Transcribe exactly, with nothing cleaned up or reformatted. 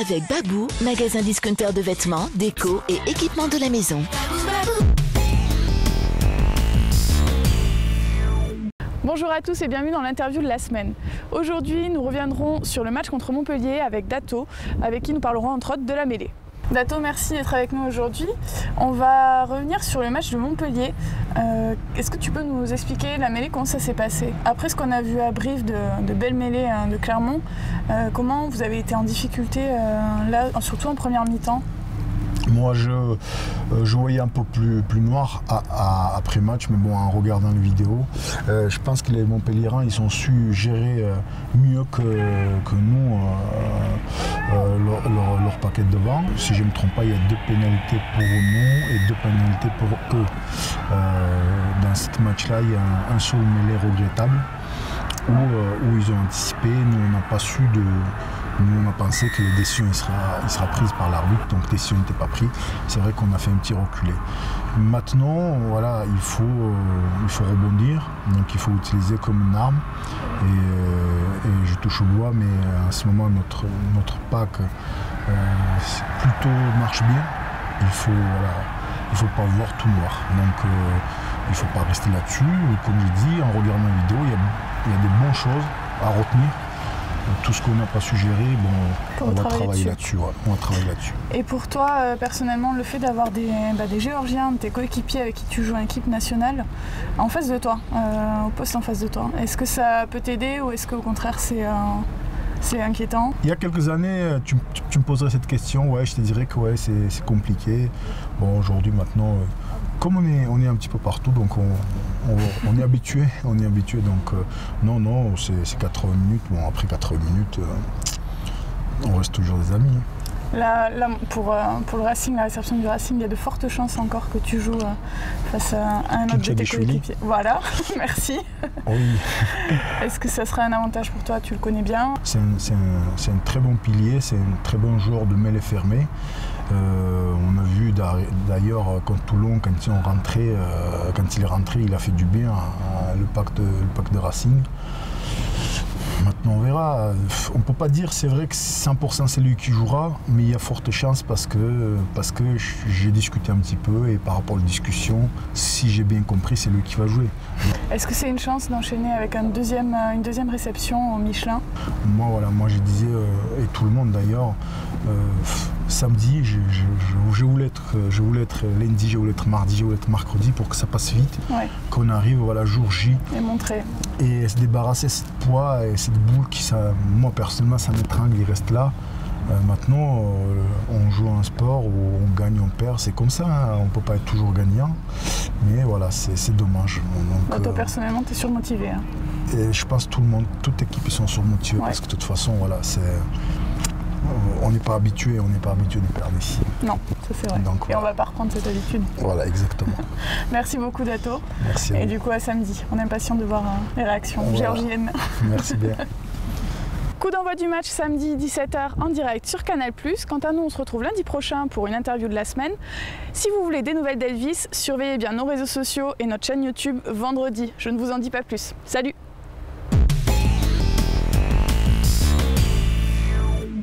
avec Babou, magasin discounter de vêtements, déco et équipements de la maison. Bonjour à tous et bienvenue dans l'interview de la semaine. Aujourd'hui, nous reviendrons sur le match contre Montpellier avec Dato, avec qui nous parlerons entre autres de la mêlée. Dato, merci d'être avec nous aujourd'hui. On va revenir sur le match de Montpellier. Euh, Est-ce que tu peux nous expliquer la mêlée, comment ça s'est passé? Après ce qu'on a vu à Brive de, de belles mêlées hein, de Clermont, euh, comment vous avez été en difficulté euh, là, surtout en première mi-temps? Moi, je, je voyais un peu plus, plus noir à, à, après match, mais bon, en regardant les vidéos, euh, je pense que les Montpellierains, ils ont su gérer euh, mieux que, que nous euh, euh, leur, leur, leur paquet devant. Si je ne me trompe pas, il y a deux pénalités pour nous et deux pénalités pour eux. Euh, dans ce match-là, il y a un, un seul mêlé regrettable où, euh, où ils ont anticipé, nous, on n'a pas su de... Nous, on a pensé que la décision il sera, il sera prise par l'arbitre, donc la décision n'était pas prise. C'est vrai qu'on a fait un petit reculé. Maintenant, voilà, il faut, euh, il faut rebondir, donc il faut utiliser comme une arme. Et, euh, et je touche au bois, mais euh, à ce moment, notre, notre pack euh, plutôt marche bien. Il faut, voilà, il faut pas voir tout noir. Donc, euh, il ne faut pas rester là-dessus. Comme je dis, en regardant la vidéo, il y a, il y a des bonnes choses à retenir. Tout ce qu'on n'a pas suggéré, bon, on va travailler là-dessus. Ouais, on va travailler là-dessus. Et pour toi, euh, personnellement, le fait d'avoir des, bah, des Géorgiens, tes coéquipiers avec qui tu joues en équipe nationale, en face de toi, euh, au poste en face de toi, est-ce que ça peut t'aider ou est-ce qu'au contraire c'est euh, c'est inquiétant? Il y a quelques années, tu, tu, tu me poserais cette question, ouais, je te dirais que ouais, c'est compliqué. Bon, aujourd'hui, maintenant, euh, comme on est, on est un petit peu partout, donc on, on, on est habitué, on est habitué, donc euh, non, non, c'est quatre-vingts minutes, bon après quatre-vingts minutes, euh, on reste toujours des amis. Là, là pour, euh, pour le Racing, la réception du Racing, il y a de fortes chances encore que tu joues euh, face à un autre de tes coéquipiers. Voilà, merci. Oui. Est-ce que ça serait un avantage pour toi? Tu le connais bien. C'est un, un, un très bon pilier, c'est un très bon joueur de mêlée fermée. Euh, on a vu d'ailleurs quand Toulon, quand, ils ont rentré, euh, quand il est rentré, il a fait du bien hein, le, pack de, le pack de Racing. Maintenant, on verra. On ne peut pas dire, c'est vrai que cent pour cent c'est lui qui jouera, mais il y a forte chance parce que, parce que j'ai discuté un petit peu et par rapport aux discussions, si j'ai bien compris, c'est lui qui va jouer. Est-ce que c'est une chance d'enchaîner avec un deuxième, une deuxième réception au Michelin? Moi, voilà, moi je disais, et tout le monde d'ailleurs, euh, samedi, je, je, je, je, voulais être, je voulais être lundi, je voulais être mardi, je voulais être mercredi pour que ça passe vite, ouais. Qu'on arrive voilà, jour J. Et montrer. Et se débarrasser de ce poids et cette boule qui, ça, moi personnellement, ça m'étrangle, il reste là. Euh, maintenant, euh, on joue à un sport où on gagne, on perd, c'est comme ça, hein, on ne peut pas être toujours gagnant. Mais voilà, c'est dommage. Donc, bah, toi, euh, personnellement, tu es surmotivé. Hein. Et je pense que tout le monde, toute équipe, ils sont surmotivés ouais. Parce que de toute façon, voilà, c'est... On n'est pas habitué, on n'est pas habitué de perdre ici. Non, ça c'est vrai. Donc, et on ne va pas reprendre cette habitude. Voilà, exactement. Merci beaucoup Dato. Merci. Et du coup à samedi, on est impatient de voir les réactions voilà. Géorgiennes. Merci bien. Coup d'envoi du match samedi dix-sept heures en direct sur Canal plus. Quant à nous, on se retrouve lundi prochain pour une interview de la semaine. Si vous voulez des nouvelles d'Elvis, surveillez bien nos réseaux sociaux et notre chaîne YouTube vendredi. Je ne vous en dis pas plus. Salut!